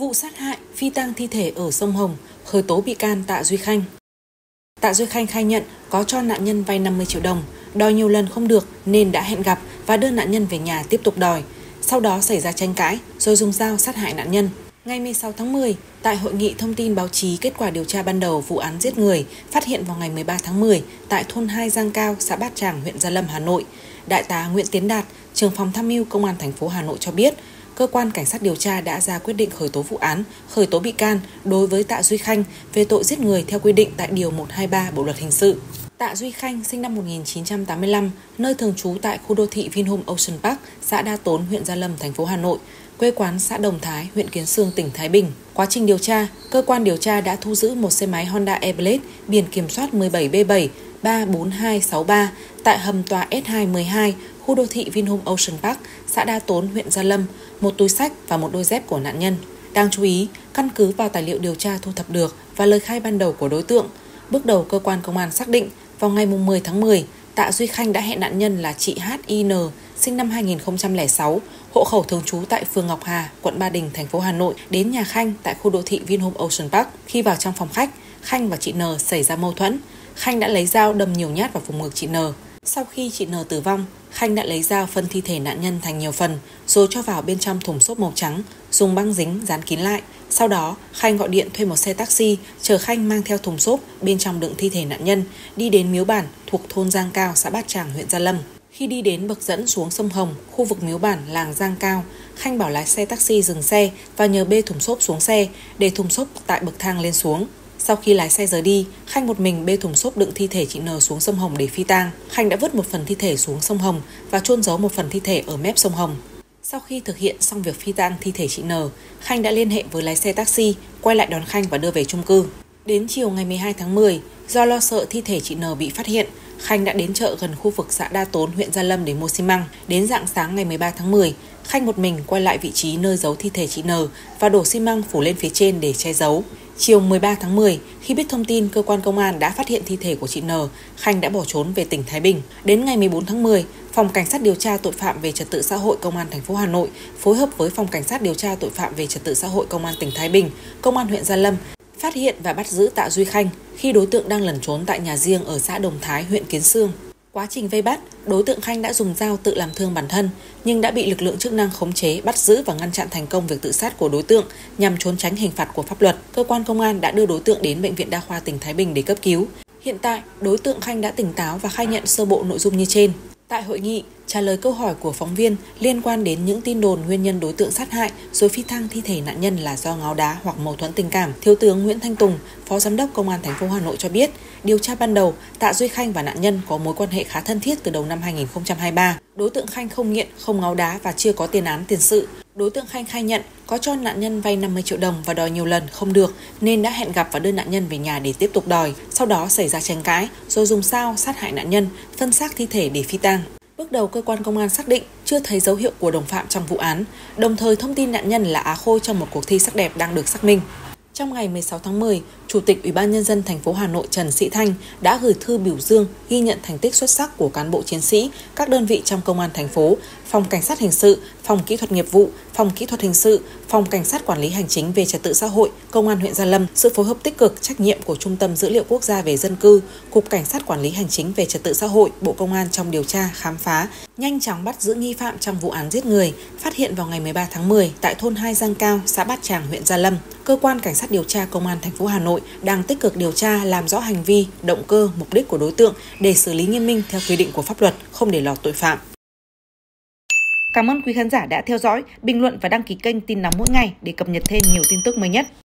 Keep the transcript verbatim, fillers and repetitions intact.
Vụ sát hại, phi tang thi thể ở sông Hồng, khởi tố bị can Tạ Duy Khanh. Tạ Duy Khanh khai nhận có cho nạn nhân vay năm mươi triệu đồng, đòi nhiều lần không được nên đã hẹn gặp và đưa nạn nhân về nhà tiếp tục đòi. Sau đó xảy ra tranh cãi rồi dùng dao sát hại nạn nhân. Ngày mười sáu tháng mười, tại hội nghị thông tin báo chí kết quả điều tra ban đầu vụ án giết người phát hiện vào ngày mười ba tháng mười tại thôn hai Giang Cao, xã Bát Tràng, huyện Gia Lâm, Hà Nội, Đại tá Nguyễn Tiến Đạt, Trưởng phòng Tham mưu Công an thành phố Hà Nội cho biết, cơ quan cảnh sát điều tra đã ra quyết định khởi tố vụ án, khởi tố bị can đối với Tạ Duy Khanh về tội giết người theo quy định tại điều một hai ba Bộ luật hình sự. Tạ Duy Khanh sinh năm một nghìn chín trăm tám mươi lăm, nơi thường trú tại khu đô thị Vinhomes Ocean Park, xã Đa Tốn, huyện Gia Lâm, thành phố Hà Nội, quê quán xã Đồng Thái, huyện Kiến Sương, tỉnh Thái Bình. Quá trình điều tra, cơ quan điều tra đã thu giữ một xe máy Honda Airblade biển kiểm soát mười bảy B bảy ba bốn hai sáu ba tại hầm tòa S hai mười hai, khu đô thị Vinhomes Ocean Park, xã Đa Tốn, huyện Gia Lâm, một túi xách và một đôi dép của nạn nhân. Đáng chú ý, căn cứ vào tài liệu điều tra thu thập được và lời khai ban đầu của đối tượng, bước đầu cơ quan công an xác định vào ngày mười tháng mười, Tạ Duy Khanh đã hẹn nạn nhân là chị hát i en sinh năm hai nghìn không trăm lẻ sáu, hộ khẩu thường trú tại phường Ngọc Hà, quận Ba Đình, thành phố Hà Nội đến nhà Khanh tại khu đô thị Vinhomes Ocean Park. Khi vào trong phòng khách, Khanh và chị N xảy ra mâu thuẫn. Khanh đã lấy dao đâm nhiều nhát vào vùng ngực chị N. Sau khi chị N tử vong, Khanh đã lấy dao phân thi thể nạn nhân thành nhiều phần rồi cho vào bên trong thùng xốp màu trắng, dùng băng dính dán kín lại. Sau đó, Khanh gọi điện thuê một xe taxi, chở Khanh mang theo thùng xốp bên trong đựng thi thể nạn nhân, đi đến Miếu Bản thuộc thôn Giang Cao, xã Bát Tràng, huyện Gia Lâm. Khi đi đến bậc dẫn xuống sông Hồng, khu vực Miếu Bản, làng Giang Cao, Khanh bảo lái xe taxi dừng xe và nhờ bê thùng xốp xuống xe, để thùng xốp tại bậc thang lên xuống. Sau khi lái xe rời đi, Khanh một mình bê thùng xốp đựng thi thể chị N xuống sông Hồng để phi tang. Khanh đã vứt một phần thi thể xuống sông Hồng và chôn giấu một phần thi thể ở mép sông Hồng. Sau khi thực hiện xong việc phi tang thi thể chị N, Khanh đã liên hệ với lái xe taxi, quay lại đón Khanh và đưa về chung cư. Đến chiều ngày mười hai tháng mười, do lo sợ thi thể chị N bị phát hiện, Khanh đã đến chợ gần khu vực xã Đa Tốn, huyện Gia Lâm để mua xi măng. Đến rạng sáng ngày mười ba tháng mười, Khanh một mình quay lại vị trí nơi giấu thi thể chị N và đổ xi măng phủ lên phía trên để che giấu. Chiều mười ba tháng mười, khi biết thông tin cơ quan công an đã phát hiện thi thể của chị N, Khanh đã bỏ trốn về tỉnh Thái Bình. Đến ngày mười bốn tháng mười, Phòng Cảnh sát điều tra tội phạm về trật tự xã hội Công an thành phố Hà Nội phối hợp với Phòng Cảnh sát điều tra tội phạm về trật tự xã hội Công an tỉnh Thái Bình, Công an huyện Gia Lâm phát hiện và bắt giữ Tạ Duy Khanh khi đối tượng đang lẩn trốn tại nhà riêng ở xã Đồng Thái, huyện Kiến Sương. Quá trình vây bắt, đối tượng Khanh đã dùng dao tự làm thương bản thân nhưng đã bị lực lượng chức năng khống chế, bắt giữ và ngăn chặn thành công việc tự sát của đối tượng nhằm trốn tránh hình phạt của pháp luật. Cơ quan công an đã đưa đối tượng đến Bệnh viện Đa khoa tỉnh Thái Bình để cấp cứu. Hiện tại, đối tượng Khanh đã tỉnh táo và khai nhận sơ bộ nội dung như trên. Tại hội nghị, trả lời câu hỏi của phóng viên liên quan đến những tin đồn nguyên nhân đối tượng sát hại rồi phi tang thi thể nạn nhân là do ngáo đá hoặc mâu thuẫn tình cảm, Thiếu tướng Nguyễn Thanh Tùng, Phó Giám đốc Công an thành phố Hà Nội cho biết, điều tra ban đầu, Tạ Duy Khanh và nạn nhân có mối quan hệ khá thân thiết từ đầu năm hai nghìn không trăm hai mươi ba. Đối tượng Khanh không nghiện, không ngáo đá và chưa có tiền án tiền sự. Đối tượng Khanh khai nhận có cho nạn nhân vay năm mươi triệu đồng và đòi nhiều lần không được nên đã hẹn gặp và đưa nạn nhân về nhà để tiếp tục đòi. Sau đó xảy ra tranh cãi rồi dùng dao sát hại nạn nhân, phân xác thi thể để phi tang. Bước đầu cơ quan công an xác định chưa thấy dấu hiệu của đồng phạm trong vụ án, đồng thời thông tin nạn nhân là Á Khôi trong một cuộc thi sắc đẹp đang được xác minh. Trong ngày mười sáu tháng mười, Chủ tịch Ủy ban Nhân dân thành phố Hà Nội Trần Sĩ Thanh đã gửi thư biểu dương ghi nhận thành tích xuất sắc của cán bộ chiến sĩ, các đơn vị trong Công an thành phố, Phòng Cảnh sát Hình sự, Phòng Kỹ thuật Nghiệp vụ, Phòng Kỹ thuật Hình sự, Phòng Cảnh sát Quản lý Hành chính về Trật tự xã hội, Công an huyện Gia Lâm, sự phối hợp tích cực, trách nhiệm của Trung tâm Dữ liệu Quốc gia về Dân cư, Cục Cảnh sát Quản lý Hành chính về Trật tự xã hội, Bộ Công an trong điều tra, khám phá, nhanh chóng bắt giữ nghi phạm trong vụ án giết người, phát hiện vào ngày mười ba tháng mười tại thôn hai Giang Cao, xã Bát Tràng, huyện Gia Lâm. Cơ quan Cảnh sát điều tra Công an thành phố Hà Nội đang tích cực điều tra làm rõ hành vi, động cơ, mục đích của đối tượng để xử lý nghiêm minh theo quy định của pháp luật, không để lọt tội phạm. Cảm ơn quý khán giả đã theo dõi, bình luận và đăng ký kênh Tin Nóng mỗi ngày để cập nhật thêm nhiều tin tức mới nhất.